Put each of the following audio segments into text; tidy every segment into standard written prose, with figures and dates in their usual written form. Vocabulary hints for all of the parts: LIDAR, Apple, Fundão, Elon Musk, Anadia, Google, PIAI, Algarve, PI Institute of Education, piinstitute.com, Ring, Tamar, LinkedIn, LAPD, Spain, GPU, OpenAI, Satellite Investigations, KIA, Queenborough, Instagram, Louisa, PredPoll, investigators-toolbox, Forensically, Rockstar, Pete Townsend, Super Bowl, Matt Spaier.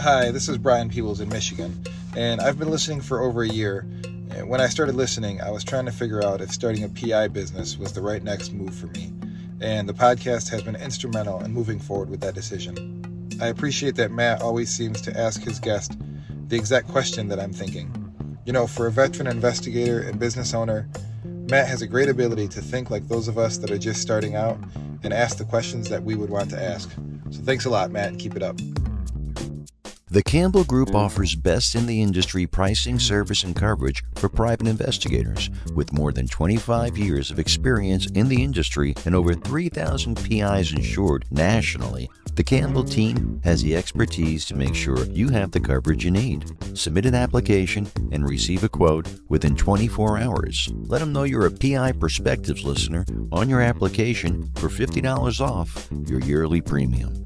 Hi, this is Brian Peebles in Michigan, and I've been listening for over a year. When I started listening, I was trying to figure out if starting a PI business was the right next move for me, and the podcast has been instrumental in moving forward with that decision. I appreciate that Matt always seems to ask his guest the exact question that I'm thinking. You know, for a veteran investigator and business owner, Matt has a great ability to think like those of us that are just starting out and ask the questions that we would want to ask. So thanks a lot, Matt, and keep it up. The Campbell Group offers best-in-the-industry pricing, service, and coverage for private investigators, with more than 25 years of experience in the industry and over 3,000 PIs insured nationally. The Campbell team has the expertise to make sure you have the coverage you need. Submit an application and receive a quote within 24 hours. Let them know you're a PI Perspectives listener on your application for $50 off your yearly premium.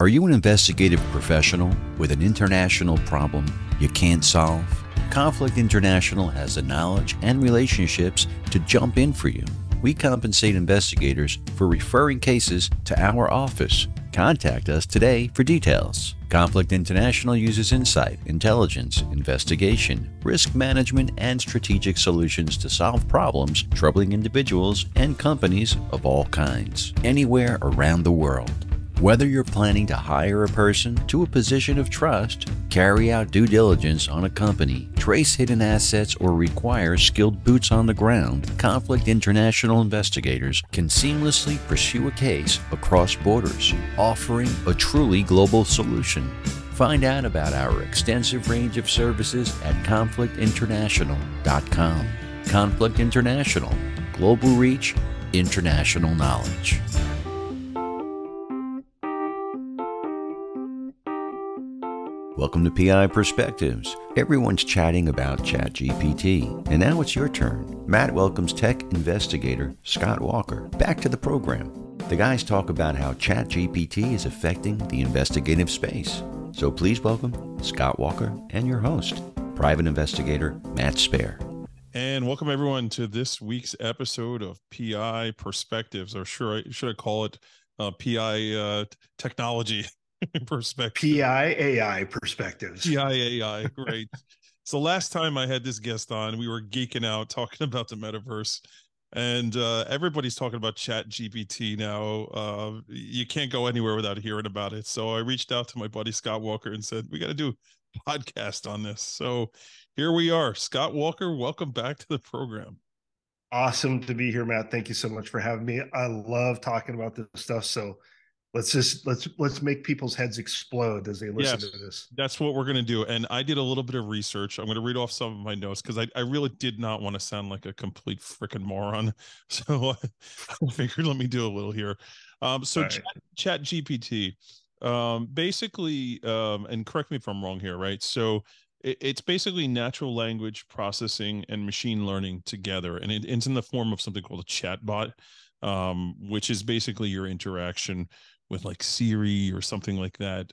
Are you an investigative professional with an international problem you can't solve? Conflict International has the knowledge and relationships to jump in for you. We compensate investigators for referring cases to our office. Contact us today for details. Conflict International uses insight, intelligence, investigation, risk management, and strategic solutions to solve problems troubling individuals and companies of all kinds, anywhere around the world. Whether you're planning to hire a person to a position of trust, carry out due diligence on a company, trace hidden assets, or require skilled boots on the ground, Conflict International investigators can seamlessly pursue a case across borders, offering a truly global solution. Find out about our extensive range of services at conflictinternational.com. Conflict International, global reach, international knowledge. Welcome to PI Perspectives. Everyone's chatting about ChatGPT, and now it's your turn. Matt welcomes tech investigator Scot Walker back to the program. The guys talk about how ChatGPT is affecting the investigative space. So please welcome Scot Walker and your host, private investigator Matt Spaier. And welcome everyone to this week's episode of PI Perspectives, or should I call it PI Technology? Perspective. PIAI Perspectives. PIAI, great. So last time I had this guest on, we were geeking out talking about the metaverse, and everybody's talking about ChatGPT now. You can't go anywhere without hearing about it. So I reached out to my buddy Scot Walker and said, we got to do a podcast on this. So here we are. Scot Walker, welcome back to the program. Awesome to be here, Matt. Thank you so much for having me. I love talking about this stuff. So let's make people's heads explode as they listen to this. That's what we're going to do. And I did a little bit of research. I'm going to read off some of my notes because I really did not want to sound like a complete freaking moron. So I figured, let me do a little here. So right. ChatGPT, basically, and correct me if I'm wrong here, right? So it's basically natural language processing and machine learning together. And it's in the form of something called a chatbot, which is basically your interaction with like Siri or something like that,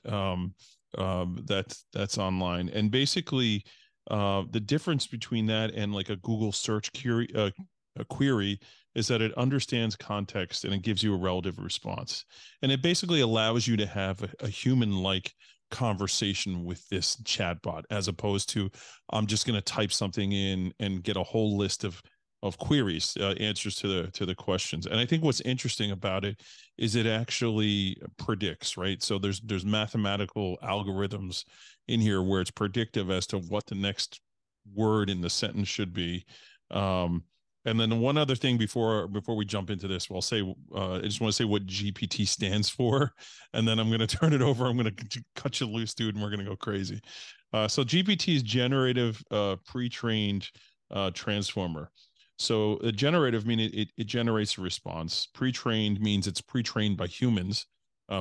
that's online. And basically the difference between that and like a Google search query is that it understands context and it gives you a relative response. And it basically allows you to have a human-like conversation with this chatbot, as opposed to I'm just going to type something in and get a whole list of queries, answers to the questions. And I think what's interesting about it is it actually predicts, right? So there's mathematical algorithms in here where it's predictive as to what the next word in the sentence should be. And then one other thing before we jump into this, we'll say, I just want to say what GPT stands for, and then I'm going to turn it over. I'm going to cut you loose, dude, and we're going to go crazy. So GPT is generative, pre-trained, transformer. So a generative means it generates a response. Pre-trained means it's pre-trained by humans.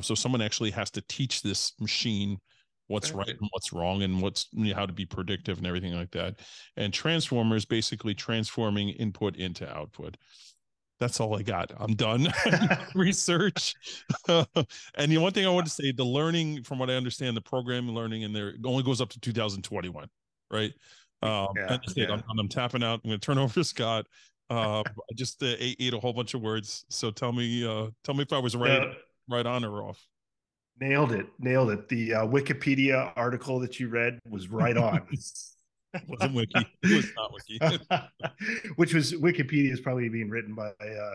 So someone actually has to teach this machine what's right and what's wrong and how to be predictive and everything like that. And transformer is basically transforming input into output. That's all I got. I'm done. Research. And the one thing I want to say, the learning, from what I understand, the programming learning in there only goes up to 2021, right? I'm tapping out. I'm going to turn over to Scot. I just ate a whole bunch of words. So tell me if I was right on or off. Nailed it. Nailed it. The Wikipedia article that you read was right on. It wasn't Wiki. It was not Wiki. Which was, Wikipedia is probably being written by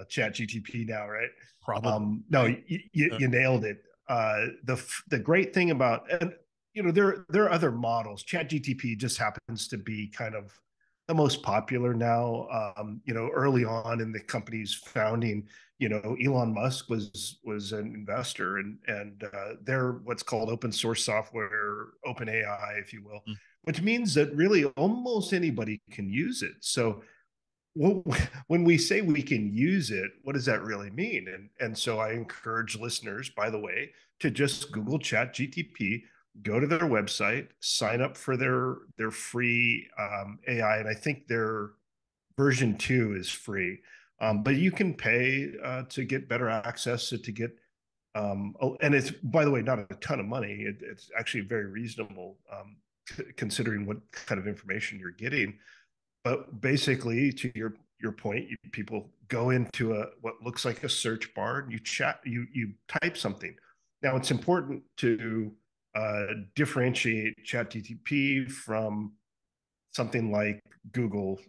ChatGPT now, right? Probably. No, you nailed it. The great thing about, and you know, there are other models. ChatGPT just happens to be kind of the most popular now. You know, early on in the company's founding, you know, Elon Musk was an investor, and they're what's called open source software, open AI, if you will, which means that really almost anybody can use it. So when we say we can use it, what does that really mean? And so I encourage listeners, by the way, to just Google ChatGPT. Go to their website, sign up for their free AI, and I think their version 2 is free. But you can pay to get better access, to get, and it's, by the way, not a ton of money. It's actually very reasonable considering what kind of information you're getting. But basically, to your point, people go into what looks like a search bar, and you type something. Now, it's important to differentiate ChatGPT from something like Google,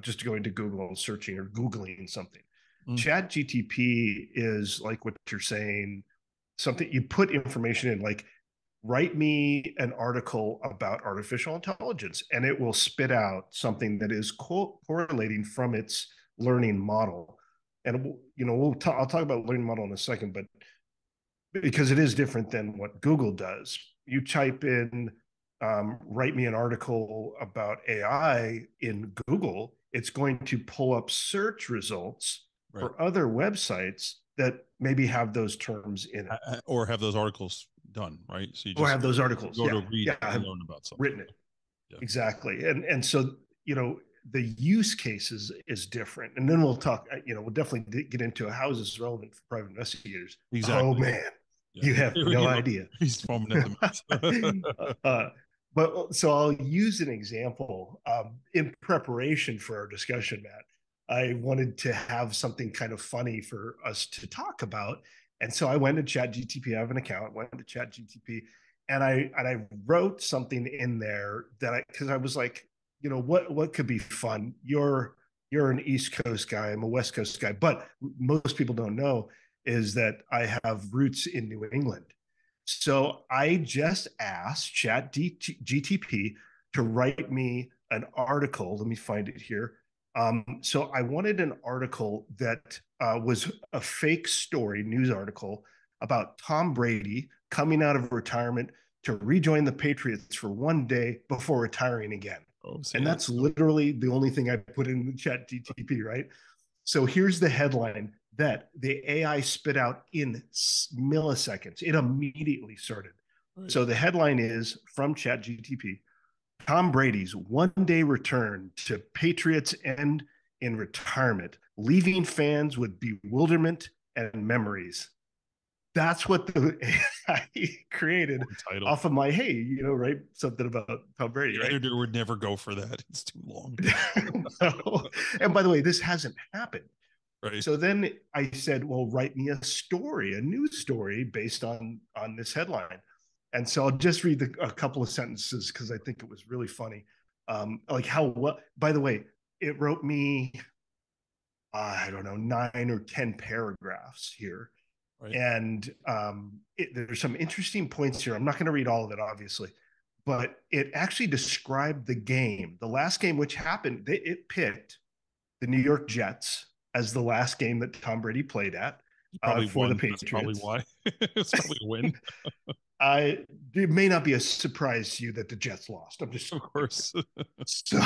just going to Google and searching or Googling something. ChatGPT is like what you're saying, something you put information in, like, write me an article about artificial intelligence, and it will spit out something that is correlating from its learning model. And, you know, I'll talk about learning model in a second, but because it is different than what Google does. You type in, write me an article about AI in Google, it's going to pull up search results for other websites that maybe have those terms in it. Or have those articles done, right? So you just have those articles. Go to read and learn about something. Written it. Yeah. Exactly. And so, you know, the use cases is different. And then we'll talk, you know, we'll definitely get into how is this relevant for private investigators. Exactly. Oh, man. Yeah. You have no idea. He's foaming at the mouth. But so I'll use an example in preparation for our discussion, Matt. I wanted to have something kind of funny for us to talk about, and so I went to ChatGPT. I have an account. Went to ChatGPT, and I wrote something in there because I was like, you know, what could be fun? You're an East Coast guy. I'm a West Coast guy, but most people don't know is that I have roots in New England. So I just asked ChatGPT to write me an article. Let me find it here. So I wanted an article that was a fake story, news article about Tom Brady coming out of retirement to rejoin the Patriots for one day before retiring again. Oh, and that's literally the only thing I put in the ChatGPT, right? So here's the headline that the AI spit out in milliseconds. It immediately started. Right. So the headline is from ChatGPT: Tom Brady's one-day return to Patriots end in retirement, leaving fans with bewilderment and memories. That's what the AI created off of my, hey, you know, write something about Tom Brady, right? The editor would never go for that. It's too long. No. And by the way, this hasn't happened. Right. So then I said, well, write me a story, a news story based on this headline. And so I'll just read a couple of sentences because I think it was really funny. Like how, well, by the way, it wrote me, I don't know, 9 or 10 paragraphs here. Right. And there's some interesting points here. I'm not going to read all of it, obviously, but it actually described the game, the last game, which happened. It picked the New York Jets as the last game that Tom Brady played at for the Patriots. That's probably why. It's probably a win. It may not be a surprise to you that the Jets lost. I'm just, of course. So,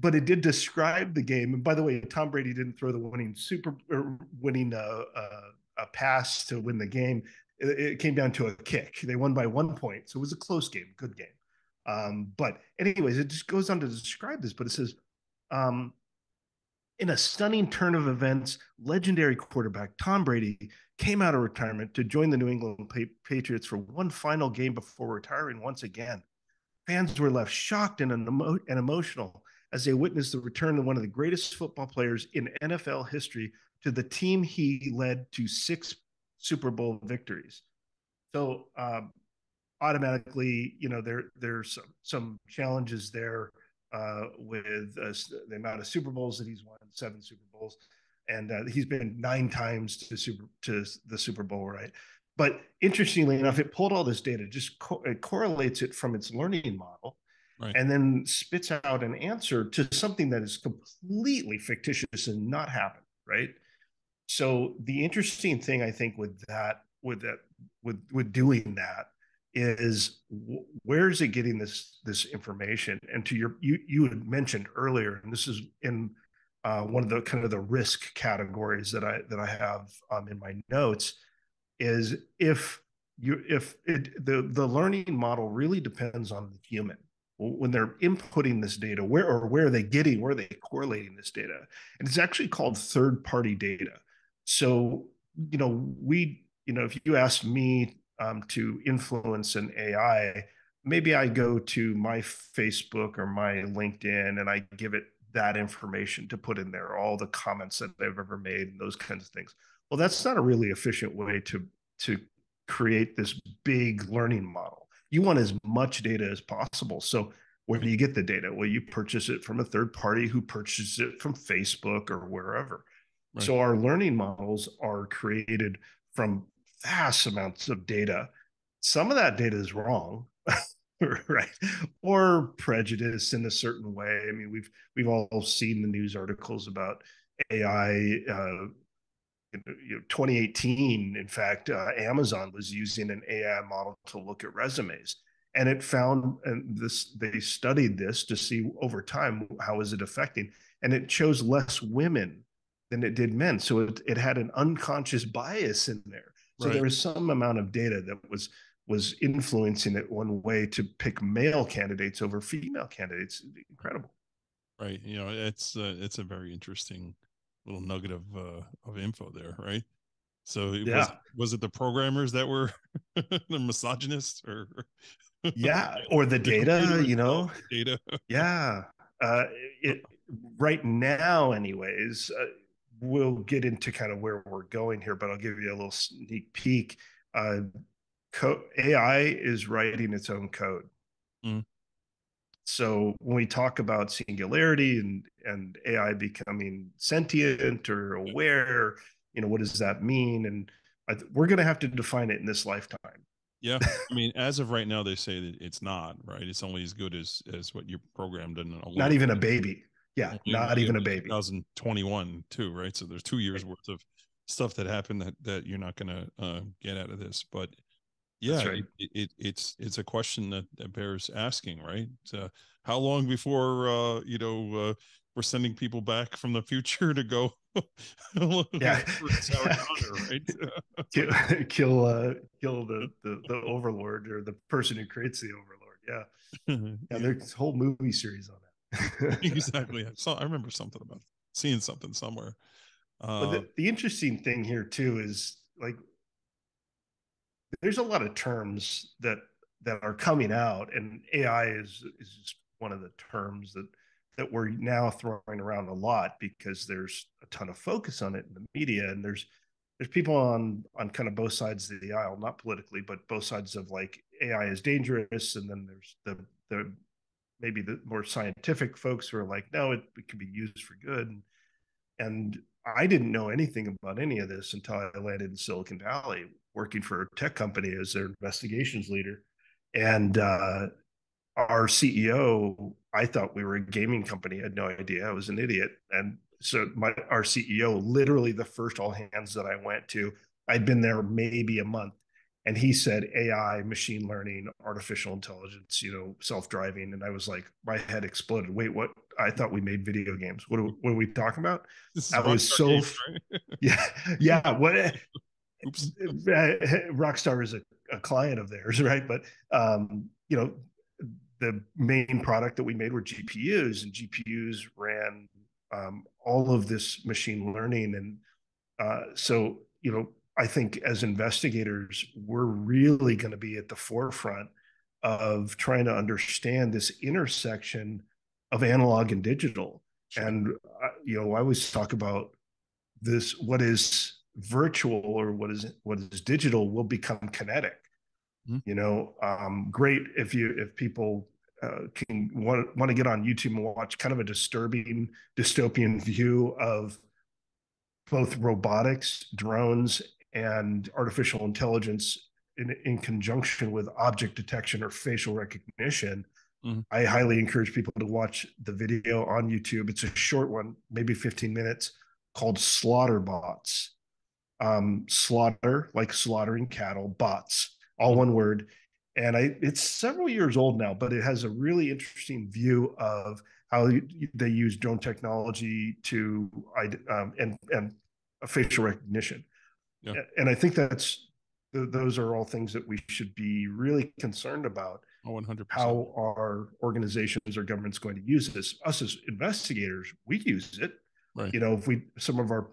but it did describe the game. And by the way, Tom Brady didn't throw the winning pass to win the game. It came down to a kick. They won by 1 point, so it was a close game, good game. But anyways, it just goes on to describe this. But it says, in a stunning turn of events, legendary quarterback Tom Brady came out of retirement to join the New England Patriots for one final game before retiring once again. Fans were left shocked and emotional as they witnessed the return of one of the greatest football players in NFL history to the team he led to six Super Bowl victories. So automatically, you know, there's some challenges there with the amount of Super Bowls that he's won, 7 Super Bowls, and he's been 9 times to the Super Bowl, right? But interestingly enough, it pulled all this data, just it correlates it from its learning model, right, and then spits out an answer to something that is completely fictitious and not happened, right? So the interesting thing, I think, with doing that is, where is it getting this information? And to your, you had mentioned earlier, and this is in one of the kind of the risk categories that I have in my notes, is if the learning model really depends on the human when they're inputting this data, where are they correlating this data? And it's actually called third-party data. So, you know, if you asked me to influence an AI, maybe I go to my Facebook or my LinkedIn and I give it that information to put in there, all the comments that I've ever made and those kinds of things. Well, that's not a really efficient way to create this big learning model. You want as much data as possible. So where do you get the data? Well, you purchase it from a third party who purchases it from Facebook or wherever. Right. So our learning models are created from vast amounts of data. Some of that data is wrong, right? Or prejudiced in a certain way. I mean, we've all seen the news articles about AI. 2018, in fact, Amazon was using an AI model to look at resumes, and it found, and they studied this to see over time how is it affecting, and it chose less women than it did men. So it had an unconscious bias in there. So right, there was some amount of data that was influencing it one way to pick male candidates over female candidates. Incredible, right? You know, it's a very interesting little nugget of info there, right? So it, yeah, was it the programmers that were the misogynists, or yeah, or the data, you know, data? Yeah, right now, anyways. We'll get into kind of where we're going here, but I'll give you a little sneak peek. AI is writing its own code. Mm. So when we talk about singularity and AI becoming sentient or aware, you know, what does that mean? And we're going to have to define it in this lifetime. Yeah. I mean, as of right now, they say that it's not, right? It's only as good as what you programmed in. Not even a baby. Yeah, not even a baby. 2021 too, right? So there's 2 years worth of stuff that happened that you're not going to get out of this. But yeah, right, it's a question that bears asking, right? So how long before we're sending people back from the future to go? Yeah, right? kill the overlord, or the person who creates the overlord. Yeah, yeah. There's a whole movie series on that. Exactly. I remember something about seeing something somewhere. But the interesting thing here too is, like, there's a lot of terms that are coming out, and AI is just one of the terms that we're now throwing around a lot because there's a ton of focus on it in the media, and there's people on kind of both sides of the aisle, not politically, but both sides of, like, AI is dangerous, and then there's the maybe the more scientific folks who are like, no, it can be used for good. And I didn't know anything about any of this until I landed in Silicon Valley, working for a tech company as their investigations leader. And our CEO, I thought we were a gaming company. I had no idea. I was an idiot. And so our CEO, literally the first all hands that I went to, I'd been there maybe a month, and he said AI, machine learning, artificial intelligence, you know, self-driving. And I was like, my head exploded. Wait, what? I thought we made video games. What are we talking about? I was so, games, right? yeah. What? Oops. Rockstar is a client of theirs, right? But you know, the main product that we made were GPUs, and GPUs ran all of this machine learning, and so, you know, I think as investigators, we're really going to be at the forefront of trying to understand this intersection of analog and digital. And, you know, I always talk about this, what is virtual or what is digital will become kinetic. Mm-hmm. You know, great if people can want to get on YouTube and watch kind of a disturbing dystopian view of both robotics, drones, and artificial intelligence in conjunction with object detection or facial recognition. Mm-hmm. I highly encourage people to watch the video on YouTube. It's a short one, maybe 15 minutes, called Slaughter Bots. Slaughter, like slaughtering cattle, bots, all one word. And it's several years old now, but it has a really interesting view of how they use drone technology to and facial recognition. Yeah. And I think those are all things that we should be really concerned about. Oh, 100%. How our organizations or governments going to use this? Us as investigators, we use it. Right. You know, if some of your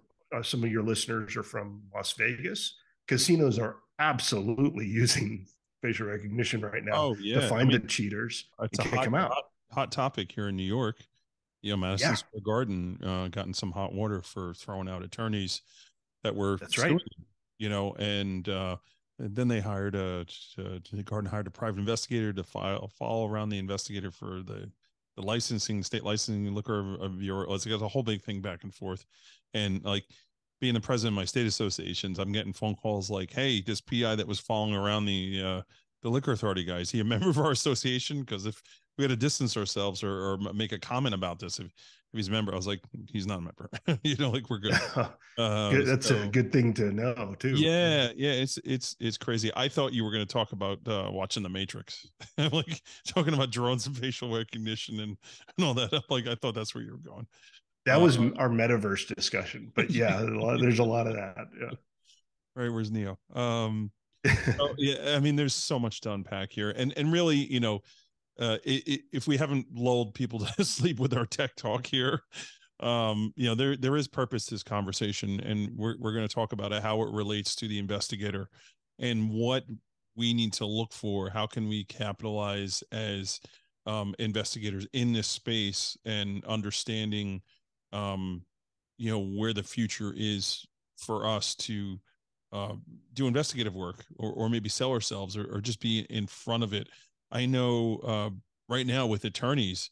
listeners are from Las Vegas, casinos are absolutely using facial recognition right now to find the cheaters and kick them out. Hot topic here in New York. You know, Madison Square Garden got in some hot water for throwing out attorneys that were suing them, you know, and then they hired the Garden hired a private investigator to follow around the investigator for the licensing, state licensing looker of your, it's got a whole big thing back and forth. And like being the president of my state associations, I'm getting phone calls like, hey, this PI that was following around the liquor authority guy, is he a member of our association? Because if we had to distance ourselves or make a comment about this, if he's a member, I was like, he's not a member. You know, like we're good. That's a good thing to know too. Yeah. It's crazy. I thought you were going to talk about watching The Matrix, like talking about drones and facial recognition and all that. Like I thought that's where you were going. That was our metaverse discussion, but there's a lot of that. Yeah. Right. Where's Neo? I mean, there's so much to unpack here and really, you know, if we haven't lulled people to sleep with our tech talk here, you know, there is purpose to this conversation, and we're going to talk about how it relates to the investigator and what we need to look for. How can we capitalize as investigators in this space and understanding, you know, where the future is for us to do investigative work or maybe sell ourselves or just be in front of it. I know right now with attorneys,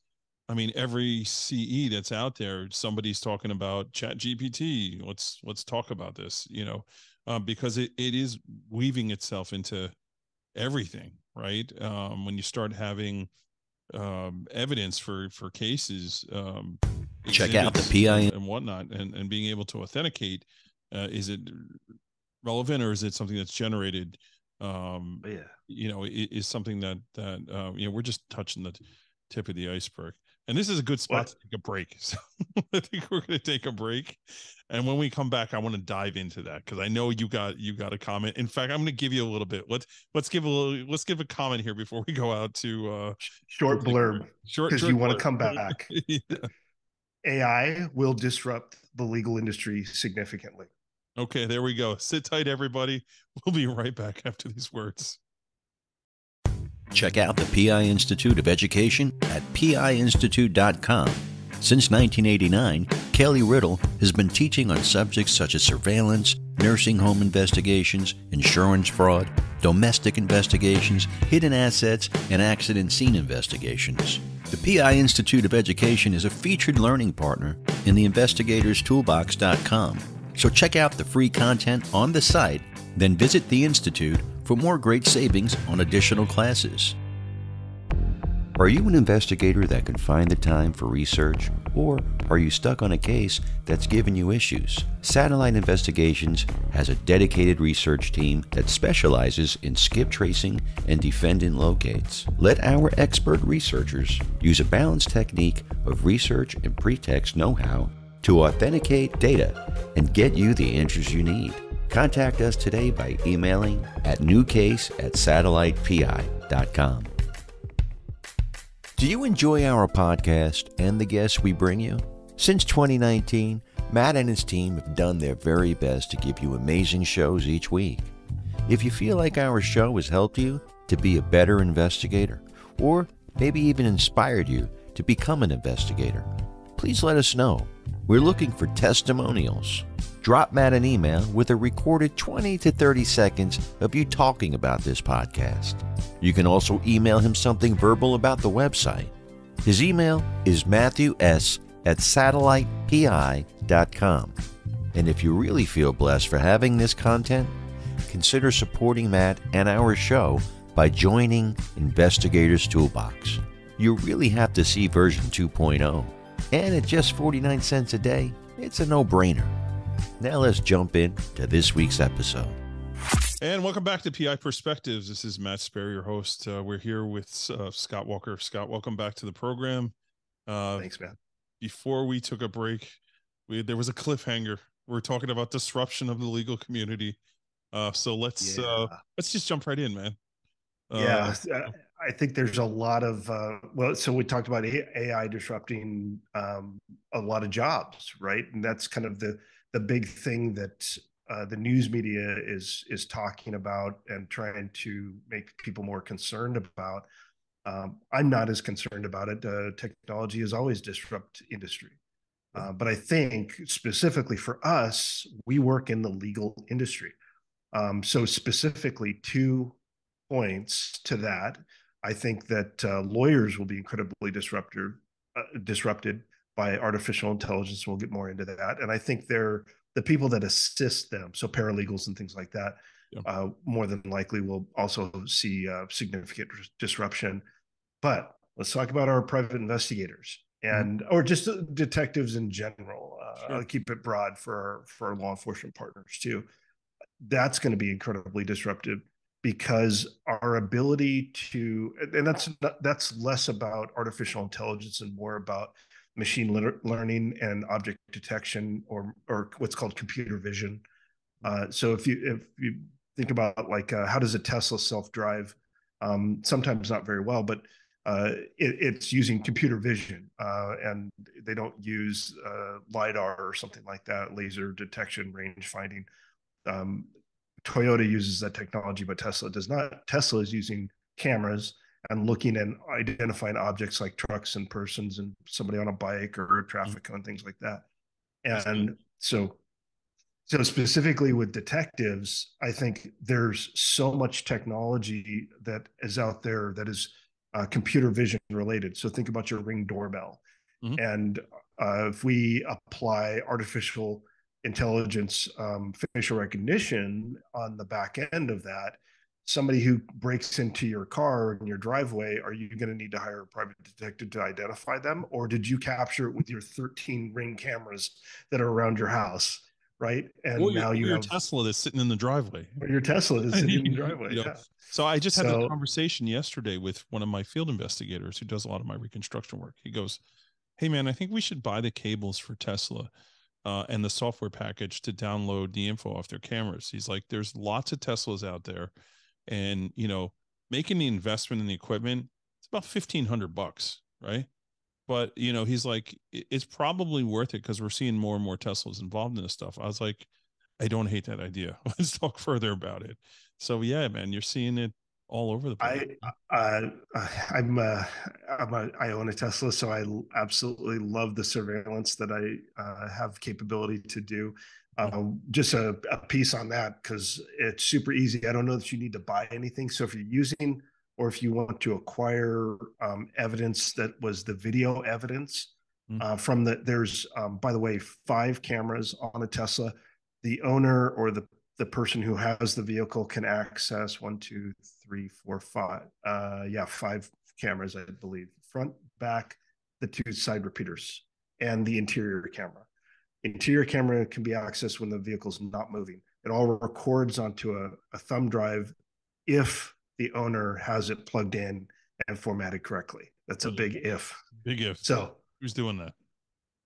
I mean, every CE that's out there, somebody's talking about ChatGPT. Let's talk about this, you know, because it is weaving itself into everything, right? When you start having evidence for cases, check out the PIAI and whatnot, and being able to authenticate, is it relevant or is it something that's generated? You know, is something that you know, we're just touching the tip of the iceberg, and this is a good spot to take a break. So I think we're going to take a break, and when we come back, I want to dive into that because I know you got a comment. In fact, I'm going to give you a little bit. Let's give a comment here before we go out to short blurb. Because you want to come back. Yeah. AI will disrupt the legal industry significantly. Okay, there we go. Sit tight, everybody. We'll be right back after these words. Check out the PI Institute of Education at PIinstitute.com. Since 1989, Kelly Riddle has been teaching on subjects such as surveillance, nursing home investigations, insurance fraud, domestic investigations, hidden assets, and accident scene investigations. The PI Institute of Education is a featured learning partner in the investigatorstoolbox.com. So check out the free content on the site, then visit the Institute for more great savings on additional classes. Are you an investigator that can find the time for research, or are you stuck on a case that's given you issues? Satellite Investigations has a dedicated research team that specializes in skip tracing and defendant locates. Let our expert researchers use a balanced technique of research and pretext know-how to authenticate data and get you the answers you need. Contact us today by emailing at newcase@satellitepi.com. Do you enjoy our podcast and the guests we bring you? Since 2019, Matt and his team have done their very best to give you amazing shows each week. If you feel like our show has helped you to be a better investigator, or maybe even inspired you to become an investigator, please let us know. We're looking for testimonials. drop Matt an email with a recorded 20 to 30 seconds of you talking about this podcast. You can also email him something verbal about the website. His email is matthews@satellitepi.com. And if you really feel blessed for having this content, consider supporting Matt and our show by joining Investigators Toolbox. You really have to see version 2.0. And at just 49 cents a day, it's a no-brainer. Now let's jump in to this week's episode. And welcome back to PI Perspectives. This is Matt Spaier, your host. We're here with Scot Walker. Scot, welcome back to the program. Thanks, Matt. Before we took a break, there was a cliffhanger. We're talking about disruption of the legal community. So let's just jump right in, man. I think there's a lot of, so we talked about AI disrupting a lot of jobs, right? And that's kind of the big thing that the news media is talking about and trying to make people more concerned about. I'm not as concerned about it. Technology is always disrupt industry. But I think specifically for us, we work in the legal industry. So specifically 2 points to that. I think that lawyers will be incredibly disrupted by artificial intelligence. We'll get more into that. And I think they're the people that assist them, so paralegals and things like that, more than likely will also see significant disruption. But let's talk about our private investigators and or just detectives in general. I'll keep it broad for our law enforcement partners too. That's going to be incredibly disruptive. Because our ability to, and that's less about artificial intelligence and more about machine learning and object detection or what's called computer vision. So if you think about like how does a Tesla self-drive? Sometimes not very well, but it's using computer vision, and they don't use LiDAR or something like that, laser detection, range finding. Toyota uses that technology, but Tesla does not. Tesla is using cameras and looking and identifying objects like trucks and persons and somebody on a bike or traffic and things like that. And so specifically with detectives, I think there's so much technology that is out there that is computer vision related. So think about your Ring doorbell. And if we apply artificial intelligence, facial recognition on the back end of that, somebody who breaks into your car in your driveway, are you going to need to hire a private detective to identify them? Or did you capture it with your 13 Ring cameras that are around your house? Right. And well, now you have your Tesla that's sitting in the driveway. Yeah. So I just had a conversation yesterday with one of my field investigators who does a lot of my reconstruction work. He goes, "Hey man, I think we should buy the cables for Tesla and the software package to download the info off their cameras." He's like, there's lots of Teslas out there, and you know, making the investment in the equipment, it's about $1,500, right? But you know, he's like, it's probably worth it because we're seeing more and more Teslas involved in this stuff. I was like, I don't hate that idea. Let's talk further about it. So yeah, man, you're seeing it all over the place. I own a Tesla, so I absolutely love the surveillance that I have capability to do. Just a piece on that, because it's super easy. I don't know that you need to buy anything. So if you're using or if you want to acquire evidence that was the video evidence from the, there's, by the way, 5 cameras on a Tesla. The owner or the person who has the vehicle can access 5. 5 cameras, I believe, front, back, the 2 side repeaters, and the interior camera. Interior camera can be accessed when the vehicle's not moving. It all records onto a thumb drive if the owner has it plugged in and formatted correctly. That's a big if. Big if. So who's doing that?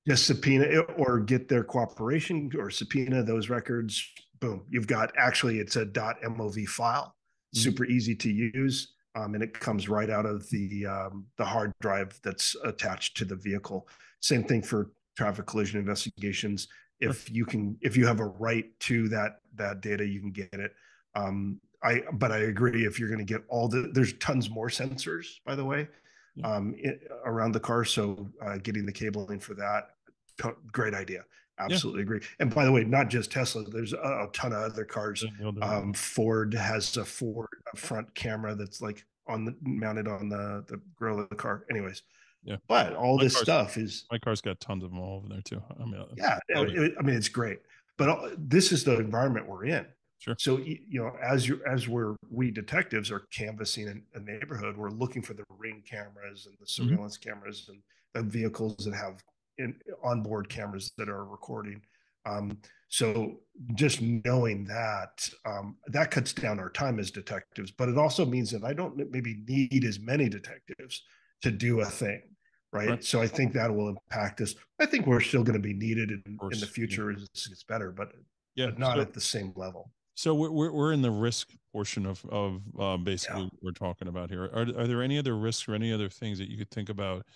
Just subpoena it or get their cooperation or subpoena those records. Boom. You've got, actually, it's a .mov file, super easy to use. And it comes right out of the hard drive that's attached to the vehicle. Same thing for traffic collision investigations. If you have a right to that data, you can get it. But I agree, if you're going to get there's tons more sensors, by the way, around the car. So getting the cabling for that, great idea. Absolutely agree. And by the way, not just Tesla, there's a ton of other cars. Ford has a front camera that's like on the mounted on the grill of the car. Anyways. Yeah. But all this stuff is, my car's got tons of them all over there too. I mean, yeah. I mean, it's great, but this is the environment we're in. Sure. So, you know, as we detectives are canvassing a neighborhood, we're looking for the Ring cameras and the surveillance cameras and the vehicles that have onboard cameras that are recording. So just knowing that, that cuts down our time as detectives, but it also means that I don't maybe need as many detectives to do a thing. Right. So I think that will impact us. I think we're still going to be needed in the future as it gets better, but not at the same level. So we're in the risk portion of basically what we're talking about here. Are there any other risks or any other things that you could think about?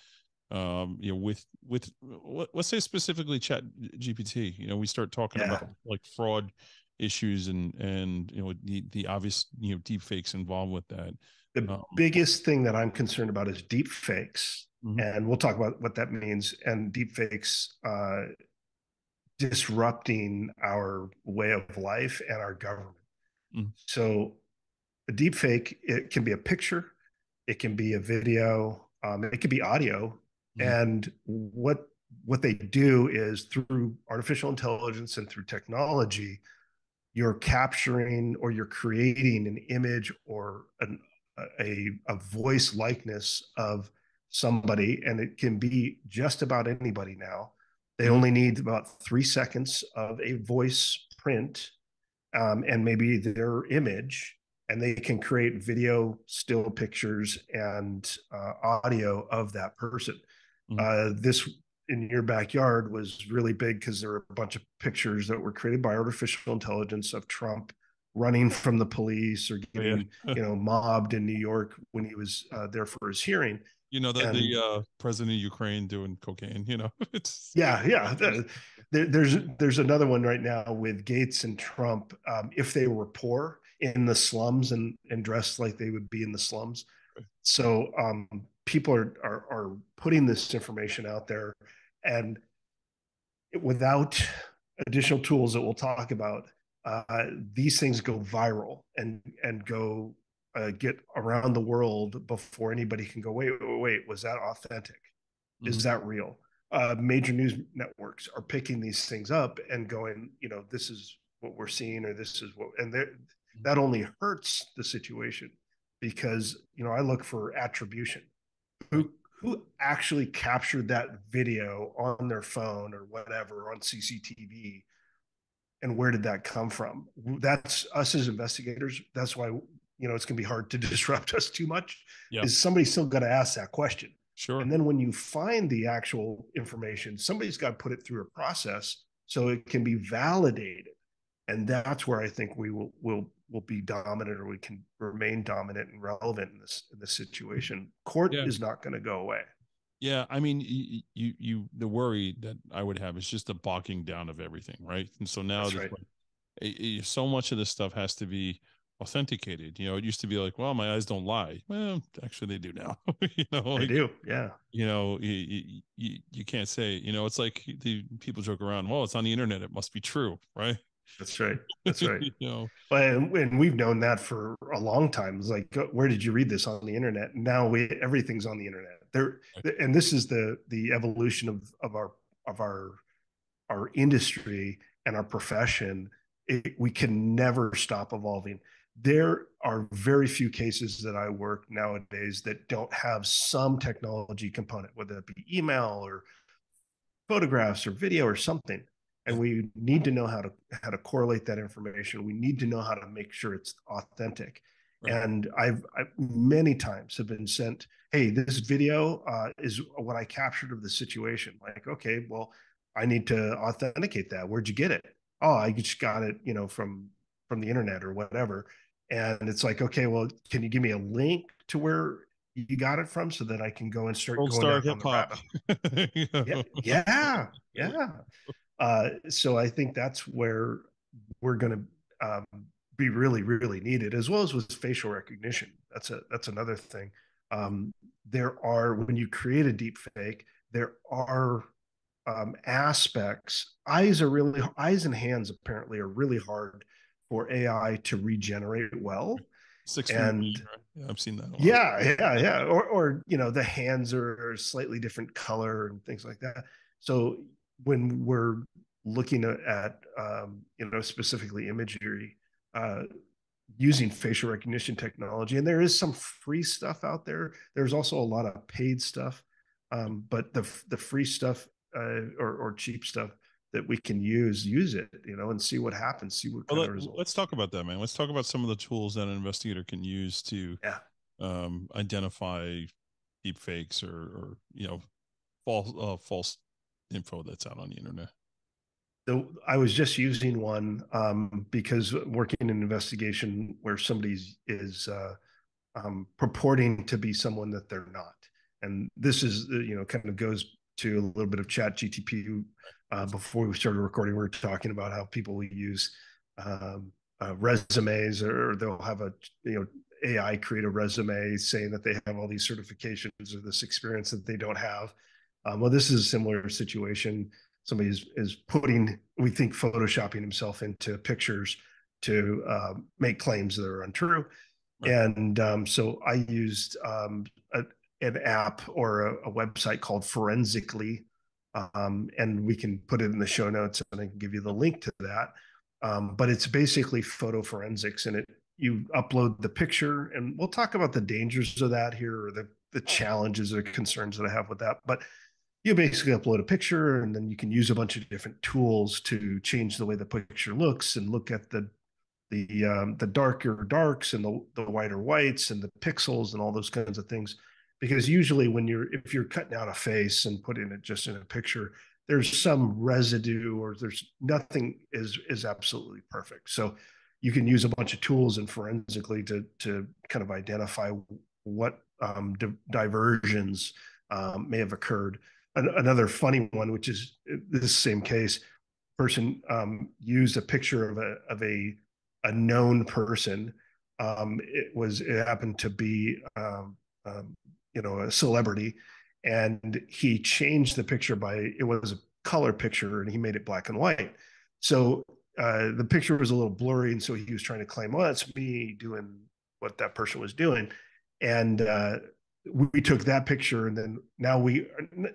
You know, with let's say specifically ChatGPT. You know, we start talking about like fraud issues and you know the obvious deep fakes involved with that. The biggest thing that I'm concerned about is deep fakes, and we'll talk about what that means. And deep fakes disrupting our way of life and our government. So a deep fake, it can be a picture, it can be a video, it could be audio. And what they do is through artificial intelligence and through technology, you're capturing or you're creating an image or a voice likeness of somebody, and it can be just about anybody now. They only need about 3 seconds of a voice print and maybe their image, and they can create video, still pictures, and audio of that person. This in your backyard was really big because there were a bunch of pictures that were created by artificial intelligence of Trump running from the police or getting mobbed in New York when he was there for his hearing. You know, the president of Ukraine doing cocaine, you know, it's. Yeah. There's another one right now with Gates and Trump. If they were poor in the slums and dressed like they would be in the slums. So people are putting this information out there, and without additional tools that we'll talk about, these things go viral and go get around the world before anybody can go, wait, was that authentic? Is that real? Major news networks are picking these things up and going, this is what we're seeing, or this is what, and that only hurts the situation because, I look for attribution. Who actually captured that video on their phone or whatever on CCTV? And where did that come from? That's us as investigators. That's why, it's going to be hard to disrupt us too much. Yeah. Is somebody still got to ask that question? Sure. And then when you find the actual information, somebody's got to put it through a process so it can be validated. And that's where I think we will be dominant, or we can remain dominant and relevant in this situation. Court is not going to go away. Yeah, I mean, the worry that I would have is just the bogging down of everything, right? And so now so much of this stuff has to be authenticated. It used to be like, well, my eyes don't lie. Well, actually they do now. They do. Yeah. You can't say, it's like the people joke around, well, it's on the internet, it must be true, right? That's right. And we've known that for a long time. It's like, where did you read this? On the internet. Now everything's on the internet. And this is the evolution of our industry and our profession. We can never stop evolving. There are very few cases that I work nowadays that don't have some technology component, whether it be email or photographs or video or something. And we need to know how to correlate that information. We need to know how to make sure it's authentic. Right. And I've many times have been sent, hey, this video is what I captured of the situation. Like, okay, well, I need to authenticate that. Where'd you get it? Oh, I just got it, from the internet or whatever. And it's like, okay, well, can you give me a link to where you got it from so that I can go and start going down hip hop? Yeah. So I think that's where we're going to be really, really needed, as well as with facial recognition. That's another thing. When you create a deep fake, there are aspects, eyes and hands apparently are really hard for AI to regenerate well. 6 feet, right? Yeah, I've seen that a lot. Yeah. Or you know, the hands are slightly different color and things like that. So when we're looking at you know, specifically imagery, using facial recognition technology, and there is some free stuff out there. There's also a lot of paid stuff, but the free stuff or cheap stuff that we can use it, you know, and see what happens, see what kind of results. Let's talk about that, man. Let's talk about some of the tools that an investigator can use to identify deep fakes or you know, false info that's out on the internet. I was just using one because working in an investigation where somebody is purporting to be someone that they're not. And this is, you know, kind of goes to a little bit of ChatGPT. Before we started recording, we were talking about how people use resumes, or they'll have a, you know, AI create a resume saying that they have all these certifications or this experience that they don't have. Well, this is a similar situation. Somebody is putting, we think, photoshopping himself into pictures to make claims that are untrue. Right. And so I used an app or a website called Forensically, and we can put it in the show notes and I can give you the link to that. But it's basically photo forensics, and you upload the picture, and we'll talk about the dangers of that here, or the challenges or concerns that I have with that. But you basically upload a picture, and then you can use a bunch of different tools to change the way the picture looks, and look at the darker darks and the whiter whites and the pixels and all those kinds of things. Because usually if you're cutting out a face and putting it just in a picture, there's some residue, or there's nothing is absolutely perfect. So you can use a bunch of tools and Forensically to kind of identify what diversions may have occurred. Another funny one, which is this same case, person used a picture of a known person. It happened to be you know, a celebrity, and he changed the picture it was a color picture, and he made it black and white. So the picture was a little blurry, and so he was trying to claim, well, that's me doing what that person was doing, and we took that picture, and then now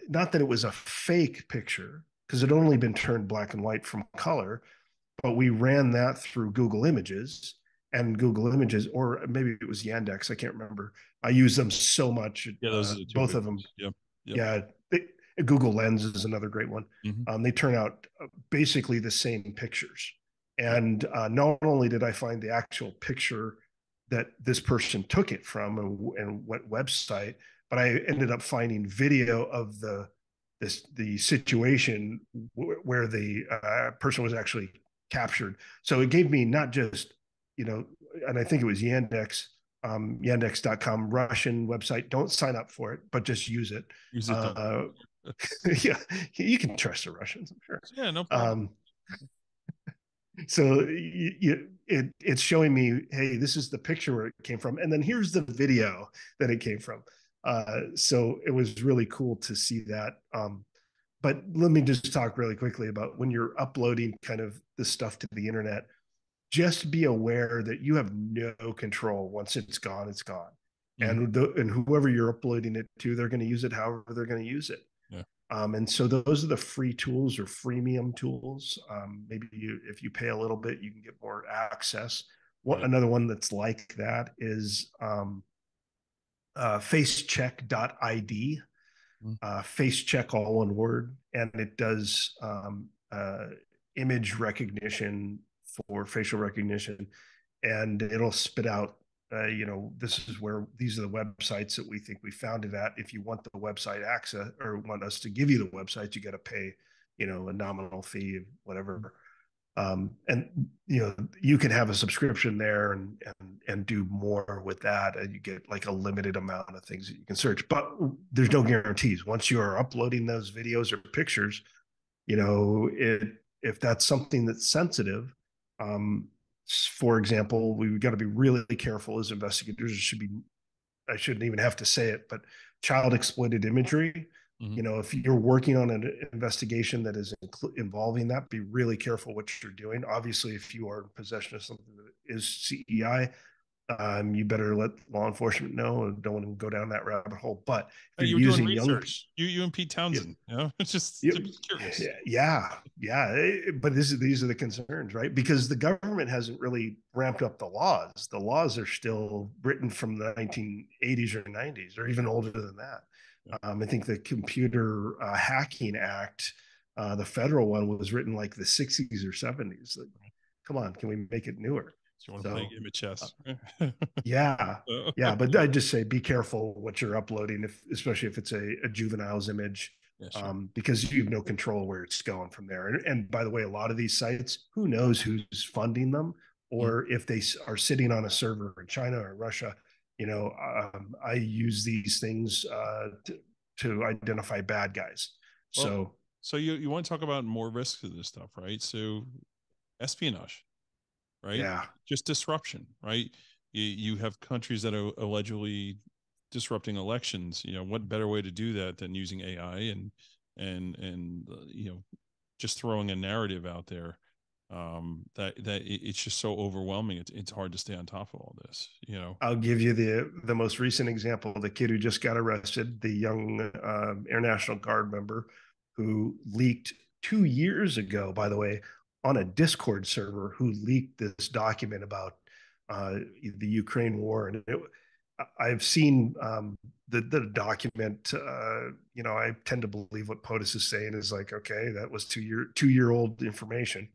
not that it was a fake picture, because it had only been turned black and white from color, but we ran that through Google Images, or maybe it was Yandex, I can't remember. I use them so much. Yeah, both of them. Yeah, Google Lens is another great one. Mm-hmm. They turn out basically the same pictures. And not only did I find the actual picture that this person took it from and what website, but I ended up finding video of the situation where the person was actually captured. So it gave me not just, you know, and I think it was Yandex, yandex.com, Russian website. Don't sign up for it, but just use it. Use it. Yeah, you can trust the Russians, I'm sure. Yeah, no problem. So it's showing me, hey, this is the picture where it came from, and then here's the video that it came from. So it was really cool to see that. But let me just talk really quickly about when you're uploading kind of this stuff to the internet, just be aware that you have no control. Once it's gone, it's gone. Mm-hmm. And whoever you're uploading it to, they're going to use it however they're going to use it. And so those are the free tools or freemium tools. Maybe if you pay a little bit, you can get more access. Another one that's like that is facecheck.id, facecheck all one word. And it does image recognition for facial recognition. And it'll spit out, you know, these are the websites that we think we found it at. If you want the website access, or want us to give you the website, you got to pay, you know, a nominal fee, whatever. And, you know, you can have a subscription there and do more with that. And you get like a limited amount of things that you can search, but there's no guarantees. Once you are uploading those videos or pictures, you know, if that's something that's sensitive, for example, we've got to be really careful as investigators. I shouldn't even have to say it, but child exploited imagery Mm-hmm. You know, if you're working on an investigation that is involving that, be really careful what you're doing. Obviously, if you are in possession of something that is CEI, you better let law enforcement know. And don't want to go down that rabbit hole. But if you're using doing research. You and Pete Townsend. Yeah. You know? It's just curious. Yeah. But these are the concerns, right? Because the government hasn't really ramped up the laws. The laws are still written from the 1980s or 90s, or even older than that. I think the Computer Hacking Act, the federal one, was written like the 60s or 70s. Like, come on, can we make it newer? So you want to play a game of chess? Yeah. But I just say be careful what you're uploading, especially if it's a juvenile's image, because you have no control where it's going from there. And by the way, a lot of these sites, who knows who's funding them, or if they are sitting on a server in China or Russia. You know, I use these things to identify bad guys. Well, so you want to talk about more risks of this stuff, right? So espionage, right? Yeah. Just disruption, right? You have countries that are allegedly disrupting elections. You know, what better way to do that than using AI and you know, just throwing a narrative out there. That it's just so overwhelming. It's hard to stay on top of all this, you know. I'll give you the most recent example: the kid who just got arrested, the young Air National Guard member who leaked 2 years ago, by the way, on a Discord server, who leaked this document about the Ukraine war. And I've seen the document. You know, I tend to believe what POTUS is saying is like, okay, that was two-year-old information.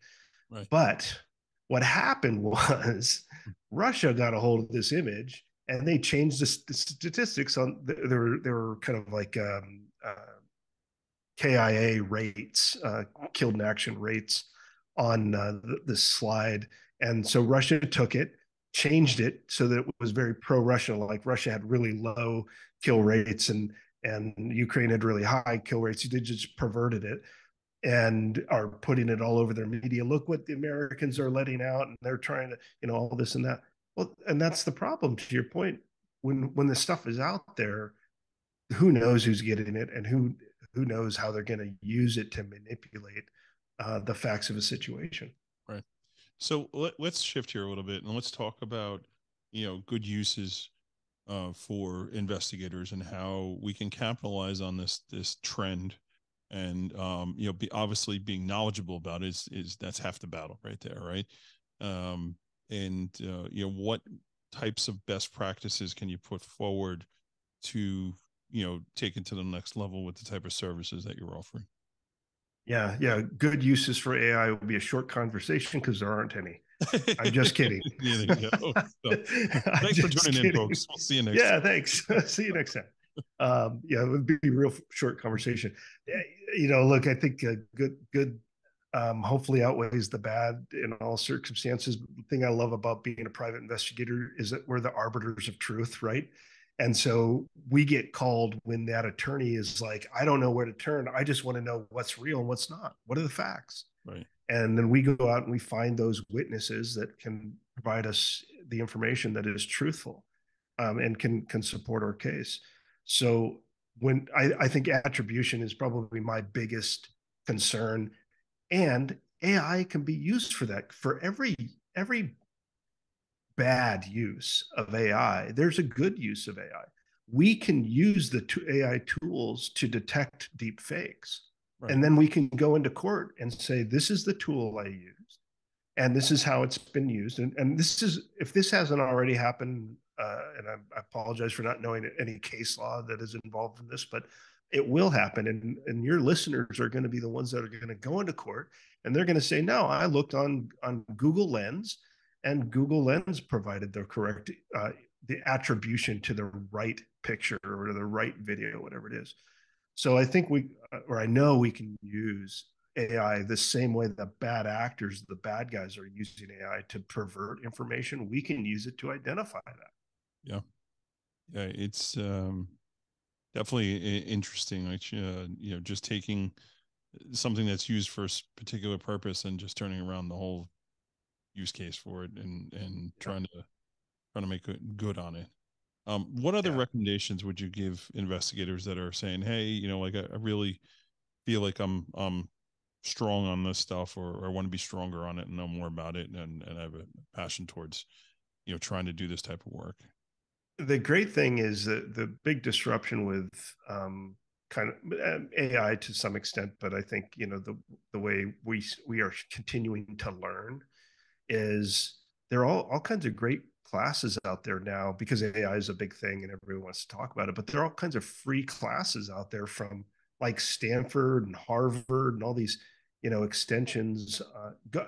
Right. But what happened was Russia got a hold of this image and they changed the statistics on there were kind of like KIA rates, killed in action rates on this slide. And so Russia took it, changed it so that it was very pro-Russian, like Russia had really low kill rates and Ukraine had really high kill rates. They just perverted it and are putting it all over their media. Look what the Americans are letting out, and they're trying to, you know, all this and that. Well, and that's the problem, to your point. When the stuff is out there, who knows who's getting it, and who knows how they're going to use it to manipulate the facts of a situation. Right. So let's shift here a little bit, and let's talk about, you know, good uses for investigators and how we can capitalize on this trend. And, you know, obviously being knowledgeable about it is that's half the battle right there. Right. You know, what types of best practices can you put forward to, you know, take it to the next level with the type of services that you're offering? Yeah. Yeah. Good uses for AI will be a short conversation because there aren't any. I'm just kidding. Thanks for tuning in, folks. We'll see you next time. Yeah, thanks. See you next time. Yeah, it would be a real short conversation. You know, look, I think good hopefully outweighs the bad in all circumstances. The thing I love about being a private investigator is that we're the arbiters of truth, right? And so we get called when that attorney is like, I don't know where to turn. I just want to know what's real and what's not. What are the facts? Right. And then we go out and we find those witnesses that can provide us the information that is truthful and can support our case. So when I think attribution is probably my biggest concern, and AI can be used for that. For every bad use of AI, there's a good use of AI. We can use the AI tools to detect deep fakes. Right. And then we can go into court and say, this is the tool I used, and this is how it's been used. And this is, if this hasn't already happened, and I apologize for not knowing any case law that is involved in this, but it will happen. And your listeners are going to be the ones that are going to go into court, and they're going to say, no, I looked on Google Lens, and Google Lens provided the correct, the attribution to the right picture or the right video, whatever it is. So I think I know we can use AI the same way the bad actors, the bad guys are using AI to pervert information. We can use it to identify that. Yeah, it's definitely interesting. Like you know, just taking something that's used for a particular purpose and just turning around the whole use case for it, and trying to make good on it. What other recommendations would you give investigators that are saying, hey, you know, like I really feel like I'm strong on this stuff, or I want to be stronger on it and know more about it, and I have a passion towards, you know, trying to do this type of work? The great thing is that the big disruption with kind of AI to some extent, but I think, you know, the way we are continuing to learn is there are all kinds of great classes out there now, because AI is a big thing and everyone wants to talk about it, but there are all kinds of free classes out there from like Stanford and Harvard and all these, you know, extensions.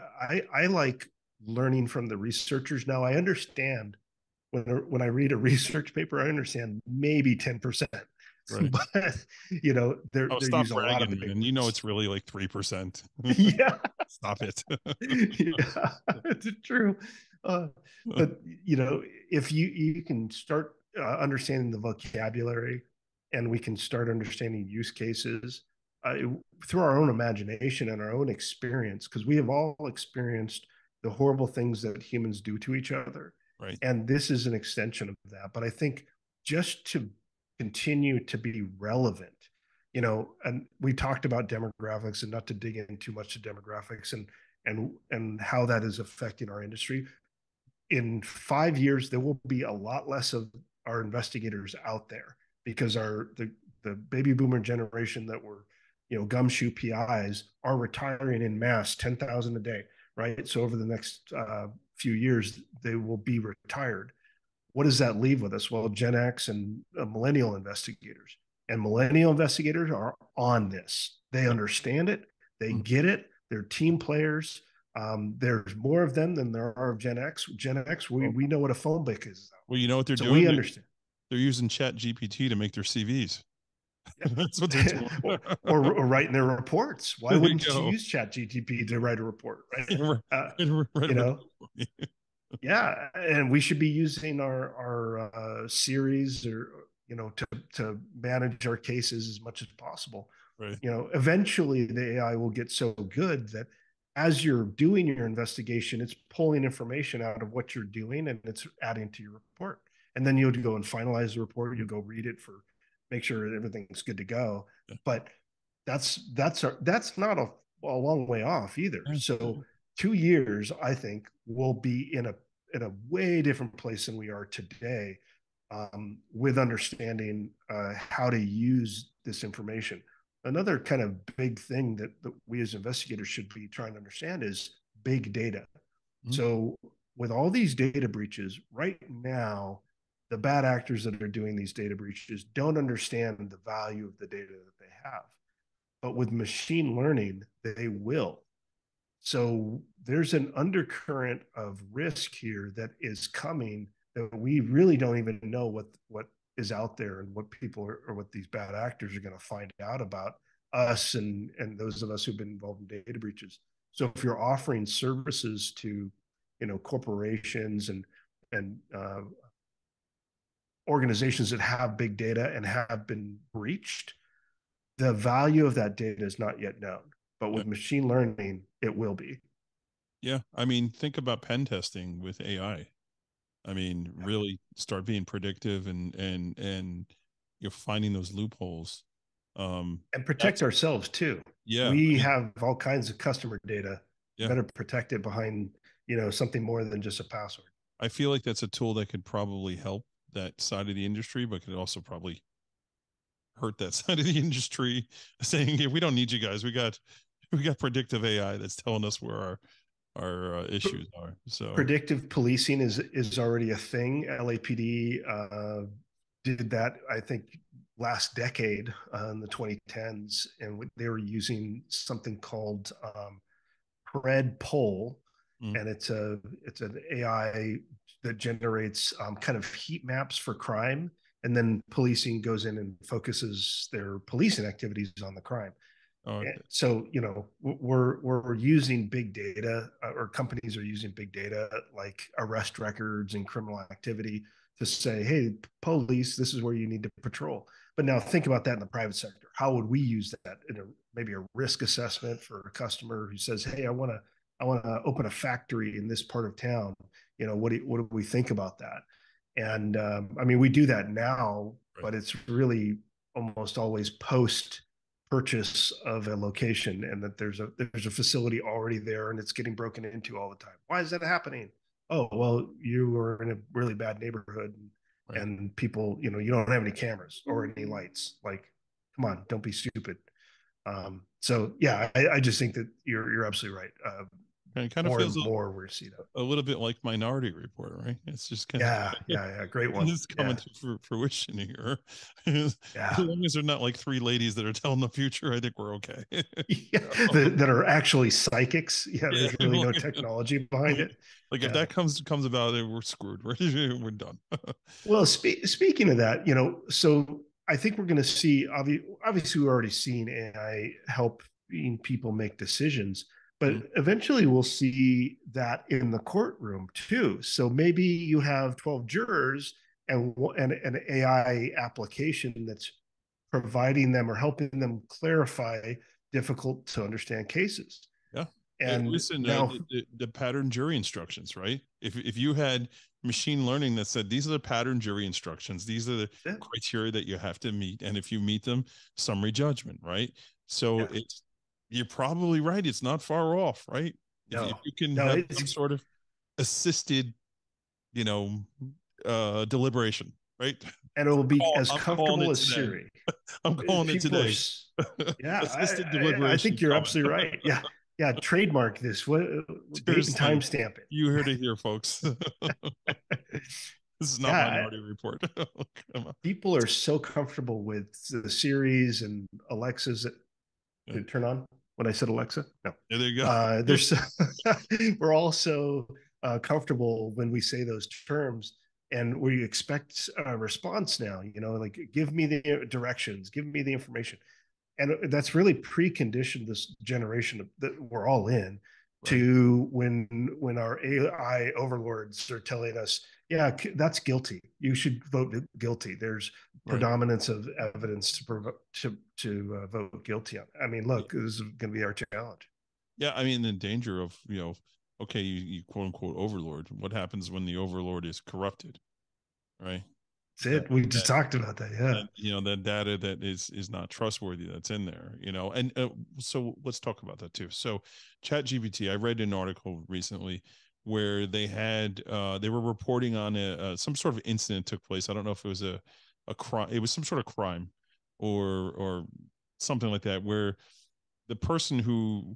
I like learning from the researchers. Now I understand when I read a research paper, I understand maybe 10%, right? But you know, they're stop using a lot of it. And you know, it's really like 3%. Yeah. Stop it. Yeah, it's true. But you know, if you can start understanding the vocabulary, and we can start understanding use cases through our own imagination and our own experience, because we have all experienced the horrible things that humans do to each other. Right. And this is an extension of that. But I think just to continue to be relevant, you know, and we talked about demographics, and not to dig in too much to demographics and how that is affecting our industry. In 5 years, there will be a lot less of our investigators out there, because the baby boomer generation that were, you know, gumshoe PIs are retiring in mass, 10,000 a day, right? So over the next few years, they will be retired. What does that leave with us? Well, Gen X and millennial investigators. And millennial investigators are on this. They understand it. They get it. They're team players. There's more of them than there are of Gen X. Gen X, we know what a phone book is. Well, you know what they're doing? We understand. They're using ChatGPT to make their CVs. Yeah. That's what they're doing. or writing their reports. Why wouldn't you use ChatGPT to write a report, right? You know, yeah, and we should be using our series, or you know, to manage our cases as much as possible. Right. You know, eventually the AI will get so good that as you're doing your investigation, it's pulling information out of what you're doing and it's adding to your report. And then you'll go and finalize the report. You'll go read it for, make sure everything's good to go. Yeah. But that's not a long way off either. So 2 years, I think, we'll be in a way different place than we are today, with understanding how to use this information. Another kind of big thing that we as investigators should be trying to understand is big data. Mm-hmm. So with all these data breaches right now, the bad actors that are doing these data breaches don't understand the value of the data that they have. But with machine learning, they will. So there's an undercurrent of risk here that is coming that we really don't even know what is out there, and what people are, or what these bad actors are going to find out about us and those of us who've been involved in data breaches. So if you're offering services to, you know, corporations and organizations that have big data and have been breached, the value of that data is not yet known. But with machine learning, it will be. Yeah. I mean, think about pen testing with AI. I mean, really start being predictive and you're finding those loopholes. And protect ourselves too. Yeah. We have all kinds of customer data. Yeah. Better protect it behind, you know, something more than just a password. I feel like that's a tool that could probably help that side of the industry, but could also probably hurt that side of the industry, saying, hey, we don't need you guys. We got predictive AI that's telling us where our issues are. So predictive policing is already a thing. LAPD did that, I think, last decade in the 2010s, and they were using something called PredPoll, and it's an AI that generates kind of heat maps for crime, and then policing goes in and focuses their policing activities on the crime. Okay. So, you know, we're using big data, or companies are using big data like arrest records and criminal activity to say, hey, police, this is where you need to patrol. But now think about that in the private sector. How would we use that in maybe a risk assessment for a customer who says, hey, I want to open a factory in this part of town. You know, what do we think about that? And I mean, we do that now, right, but it's really almost always post purchase of a location, and that there's a facility already there and it's getting broken into all the time. Why is that happening? Oh, well, you were in a really bad neighborhood, right, and people, you know, you don't have any cameras or any lights. Like, come on, don't be stupid. So yeah, I just think that you're absolutely right. And it kind of feels a little bit like Minority Report, right? It's just kind of great one. It's coming to fruition here. As long as they're not like three ladies that are telling the future, I think we're okay. That are actually psychics. There's really no technology behind it. Like if that comes about, we're screwed. We're done. Well, speaking of that, you know, so I think we're going to see. Obviously, we're already seeing AI helping people make decisions. But eventually we'll see that in the courtroom too. So maybe you have 12 jurors and an AI application that's providing them or helping them clarify difficult to understand cases. Yeah. And listen, now, the pattern jury instructions, right? If you had machine learning that said, these are the pattern jury instructions, these are the criteria that you have to meet. And if you meet them, summary judgment, right? So it's, you're probably right. It's not far off, right? No. If you can have some sort of assisted, you know, deliberation, right? And it will be as comfortable as Siri. I'm calling it today. Yeah, assisted deliberation. I think you're absolutely right. Yeah, yeah. Trademark this. What? Timestamp it. You heard it here, folks. This is not Minority Report. People are so comfortable with the Siri's and Alexa's. Did it turn on when I said Alexa? No. Yeah, there you go. We're all so comfortable when we say those terms, and we expect a response now, you know, like, give me the directions, give me the information. And that's really preconditioned this generation that we're all in, right, to when our AI overlords are telling us, yeah, that's guilty. You should vote guilty. There's predominance of evidence to vote guilty on. I mean, look, this is going to be our challenge. Yeah, I mean, the danger of, you know, okay, you quote unquote overlord. What happens when the overlord is corrupted, right? That's it. We just talked about that. Yeah, that, you know, that data that is not trustworthy that's in there. You know, and so let's talk about that too. So, ChatGPT. I read an article recently where they had they were reporting on some sort of incident took place. I don't know if it was a crime. It was some sort of crime or something like that, where the person who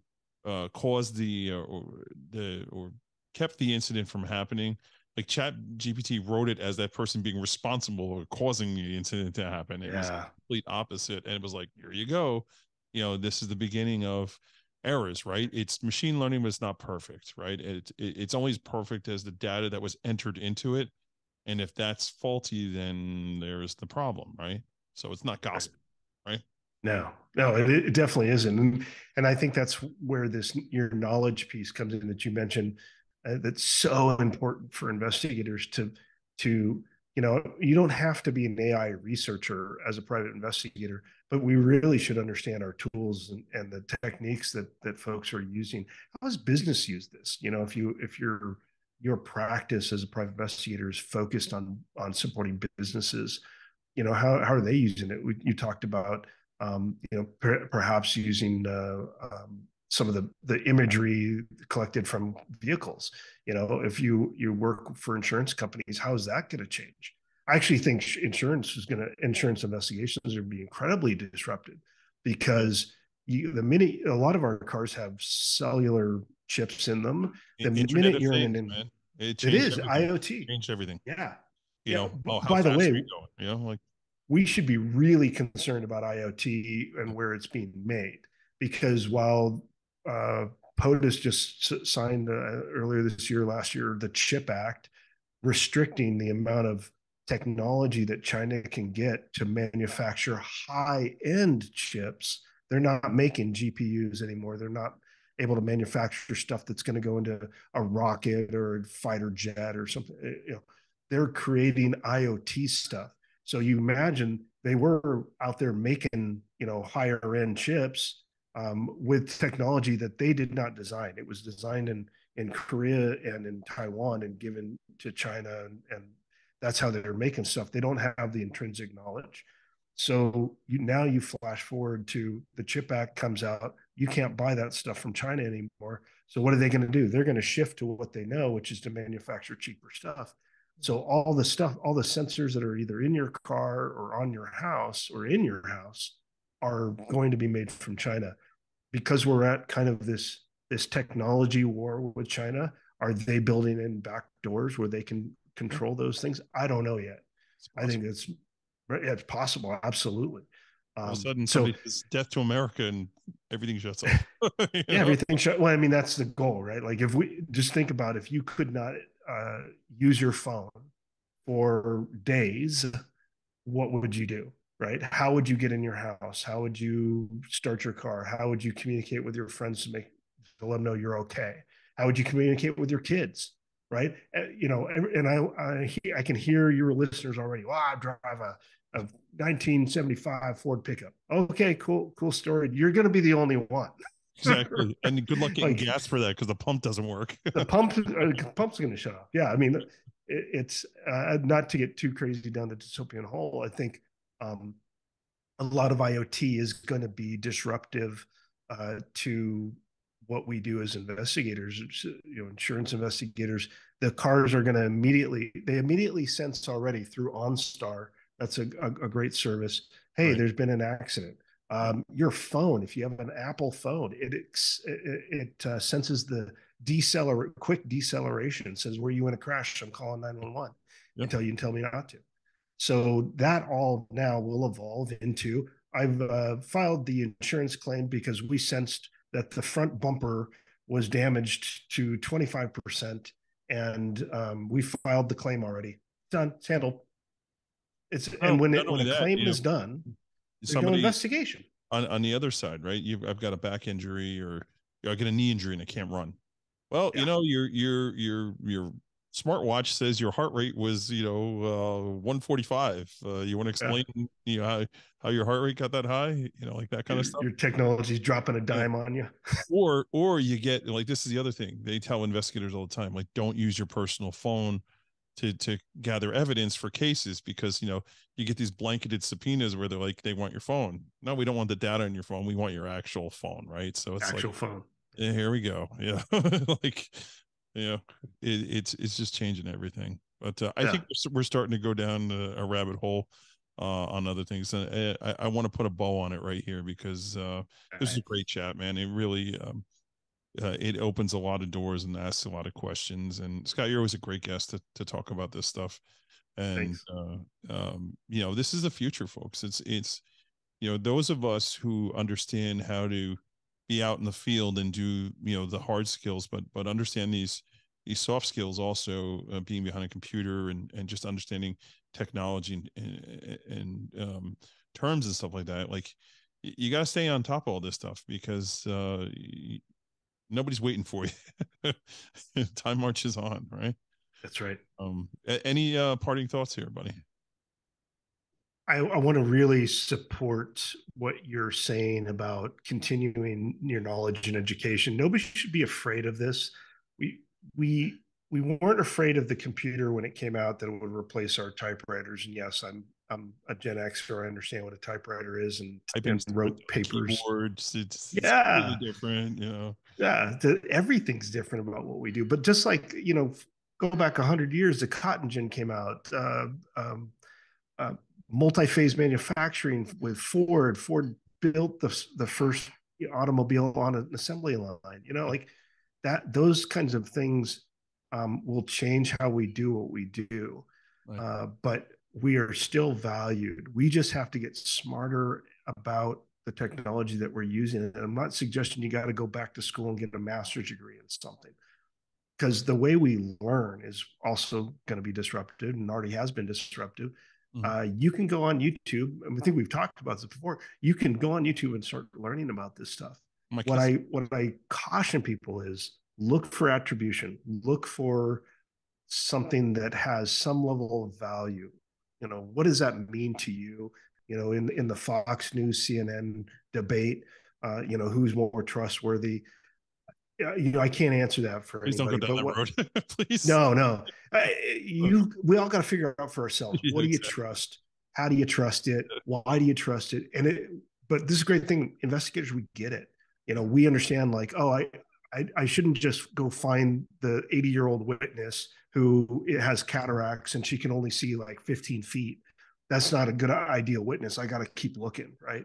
caused or kept the incident from happening, like ChatGPT wrote it as that person being responsible or causing the incident to happen. It was the complete opposite, and it was like, here you go, you know, this is the beginning of errors, right? It's machine learning, but it's not perfect, right? It's only as perfect as the data that was entered into it, and if that's faulty, then there's the problem, right? So it's not gospel, right? No, it definitely isn't, and I think that's where your knowledge piece comes in that you mentioned. That's so important for investigators to you know, you don't have to be an AI researcher as a private investigator, but we really should understand our tools and the techniques that folks are using. How does business use this? You know, if your practice as a private investigator is focused on supporting businesses, you know, how are they using it? You talked about, you know, perhaps using some of the imagery collected from vehicles. You know, if you work for insurance companies, how is that going to change? I actually think insurance investigations are going to be incredibly disrupted, because a lot of our cars have cellular chips in them. It is IoT. Change everything. Yeah. You know, like, we should be really concerned about IoT and where it's being made, because while POTUS just signed last year, the CHIP Act, restricting the amount of technology that China can get to manufacture high-end chips. They're not making GPUs anymore. They're not able to manufacture stuff that's going to go into a rocket or a fighter jet or something. You know, they're creating IoT stuff. So you imagine they were out there making, you know, higher-end chips with technology that they did not design. It was designed in Korea and in Taiwan and given to China, and That's how they're making stuff. They don't have the intrinsic knowledge. So now you flash forward to the CHIP Act comes out. You can't buy that stuff from China anymore. So what are they going to do? They're going to shift to what they know, which is to manufacture cheaper stuff. So all the stuff, all the sensors that are either in your car or on your house or in your house are going to be made from China. Because we're at kind of this technology war with China, are they building in back doors where they can control those things? I don't know yet. I think it's possible. Absolutely. All of a sudden, somebody says death to America and everything shuts off. Everything shuts. Well, I mean, that's the goal, right? Like if we just think about if you could not use your phone for days, what would you do, right? How would you get in your house? How would you start your car? How would you communicate with your friends to let them know you're okay? How would you communicate with your kids, right? You know, and I can hear your listeners already. Well, I drive a 1975 Ford pickup. Okay, cool story. You're going to be the only one. Exactly. And good luck getting like, gas for that because the pump doesn't work. the pump's going to shut off. Yeah, I mean, it's not to get too crazy down the dystopian hole. I think a lot of IoT is going to be disruptive to what we do as investigators, you know, insurance investigators. The cars are going to immediately sense already through OnStar. That's a great service. Hey, right. There's been an accident. Your phone, if you have an Apple phone, it senses the quick deceleration. It says, were you in a crash? I'm calling 911 until you tell me not to. So that all now will evolve into, I've filed the insurance claim because we sensed that the front bumper was damaged to 25%. And we filed the claim already. Done. It's handled. And when a claim is done, there's no investigation. On the other side, right? I've got a back injury or I get a knee injury and I can't run. Well, you know, your smartwatch says your heart rate was, you know, 145. You want to explain, you know, how your heart rate got that high? You know, like that kind of stuff. Your technology's dropping a dime on you. or you get like, this is the other thing they tell investigators all the time, like, don't use your personal phone to gather evidence for cases, because, you know, you get these blanketed subpoenas where they're like, they want your phone. No, we don't want the data on your phone. We want your actual phone, right? So it's actual like, phone. Yeah, here we go. Yeah, like, you know, it's just changing everything. But I think we're starting to go down a rabbit hole on other things, and I want to put a bow on it right here because this is a great chat, man. It really it opens a lot of doors and asks a lot of questions. And Scott, you're always a great guest to talk about this stuff. And, you know, this is the future, folks. It's, you know, those of us who understand how to be out in the field and do, you know, the hard skills, but understand these soft skills also, being behind a computer and just understanding technology and terms and stuff like that. Like you got to stay on top of all this stuff because, nobody's waiting for you. Time marches on, right? That's right. Any parting thoughts here, buddy? I want to really support what you're saying about continuing your knowledge and education. Nobody should be afraid of this. We weren't afraid of the computer when it came out that it would replace our typewriters. And yes, I'm a Gen Xer. I understand what a typewriter is and wrote papers. Keyboards, it's really different, you know. Yeah, everything's different about what we do. But just like, you know, go back 100 years, the cotton gin came out, multi-phase manufacturing with Ford. Ford built the first automobile on an assembly line, you know, like that. Those kinds of things will change how we do what we do. Right. But we are still valued. We just have to get smarter about the technology that we're using. And I'm not suggesting you got to go back to school and get a master's degree in something, because the way we learn is also going to be disruptive and already has been disruptive. Mm-hmm. You can go on YouTube. And I think we've talked about this before. You can go on YouTube and start learning about this stuff. What I caution people is look for attribution, look for something that has some level of value. You know, what does that mean to you? You know, in the Fox News, CNN debate, you know, who's more trustworthy? you know, I can't answer that for Please anybody, don't go down that road. Please. No. We all got to figure it out for ourselves. What do you trust? How do you trust it? Why do you trust it? And but this is a great thing. Investigators, we get it. You know, we understand, like, oh, I shouldn't just go find the 80-year-old witness who has cataracts and she can only see like 15 feet. That's not a good ideal witness. I got to keep looking, right?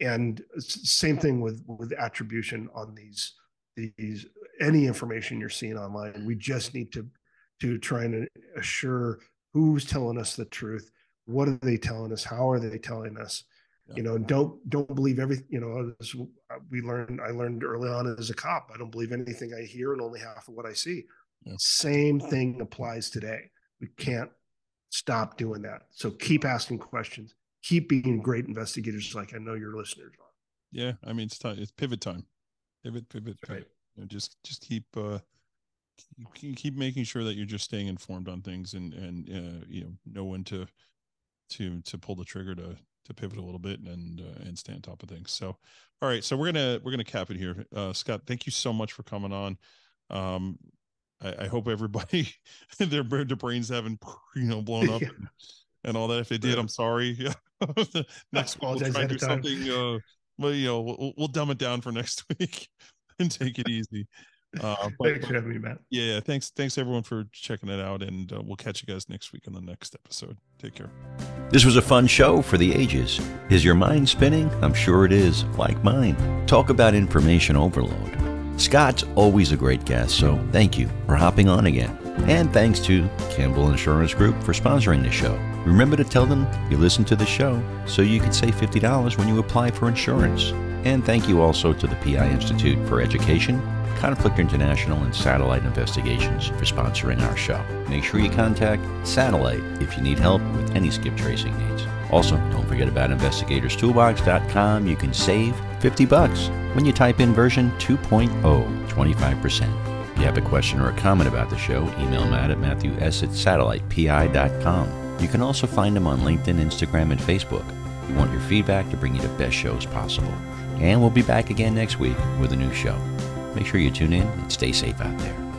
And same thing with attribution on these any information you're seeing online. We just need to try and assure who's telling us the truth. What are they telling us? How are they telling us? Yeah. You know, don't believe everything. You know, as I learned early on as a cop, I don't believe anything I hear and only half of what I see. Yeah. Same thing applies today. We can't stop doing that. So keep asking questions. Keep being great investigators, like I know your listeners are. Yeah, I mean, it's time. It's pivot time. Pivot. Right. You know, just keep making sure that you're just staying informed on things, and you know when to pull the trigger to pivot a little bit and stay on top of things. So, all right. So we're gonna cap it here. Scot, thank you so much for coming on. I hope everybody their brains haven't blown up. Yeah. And all that. If they did, I'm sorry. Next week we'll try to do something. Well, you know, we'll dumb it down for next week and take it easy. Thanks for having me, Matt. Yeah, thanks everyone for checking it out, and we'll catch you guys next week on the next episode. Take care. This was a fun show for the ages. Is your mind spinning? I'm sure it is, like mine. Talk about information overload. Scot's always a great guest, so thank you for hopping on again. And thanks to Campbell Insurance Group for sponsoring the show. Remember to tell them you listened to the show so you can save $50 when you apply for insurance. And thank you also to the PI Institute for Education, Conflict International, and Satellite Investigations for sponsoring our show. Make sure you contact Satellite if you need help with any skip tracing needs. Also, don't forget about investigatorstoolbox.com. You can save $50 when you type in version 2.0, 25%. If you have a question or a comment about the show, email Matt at matthews@satellitepi.com. You can also find him on LinkedIn, Instagram, and Facebook. We want your feedback to bring you the best shows possible. And we'll be back again next week with a new show. Make sure you tune in and stay safe out there.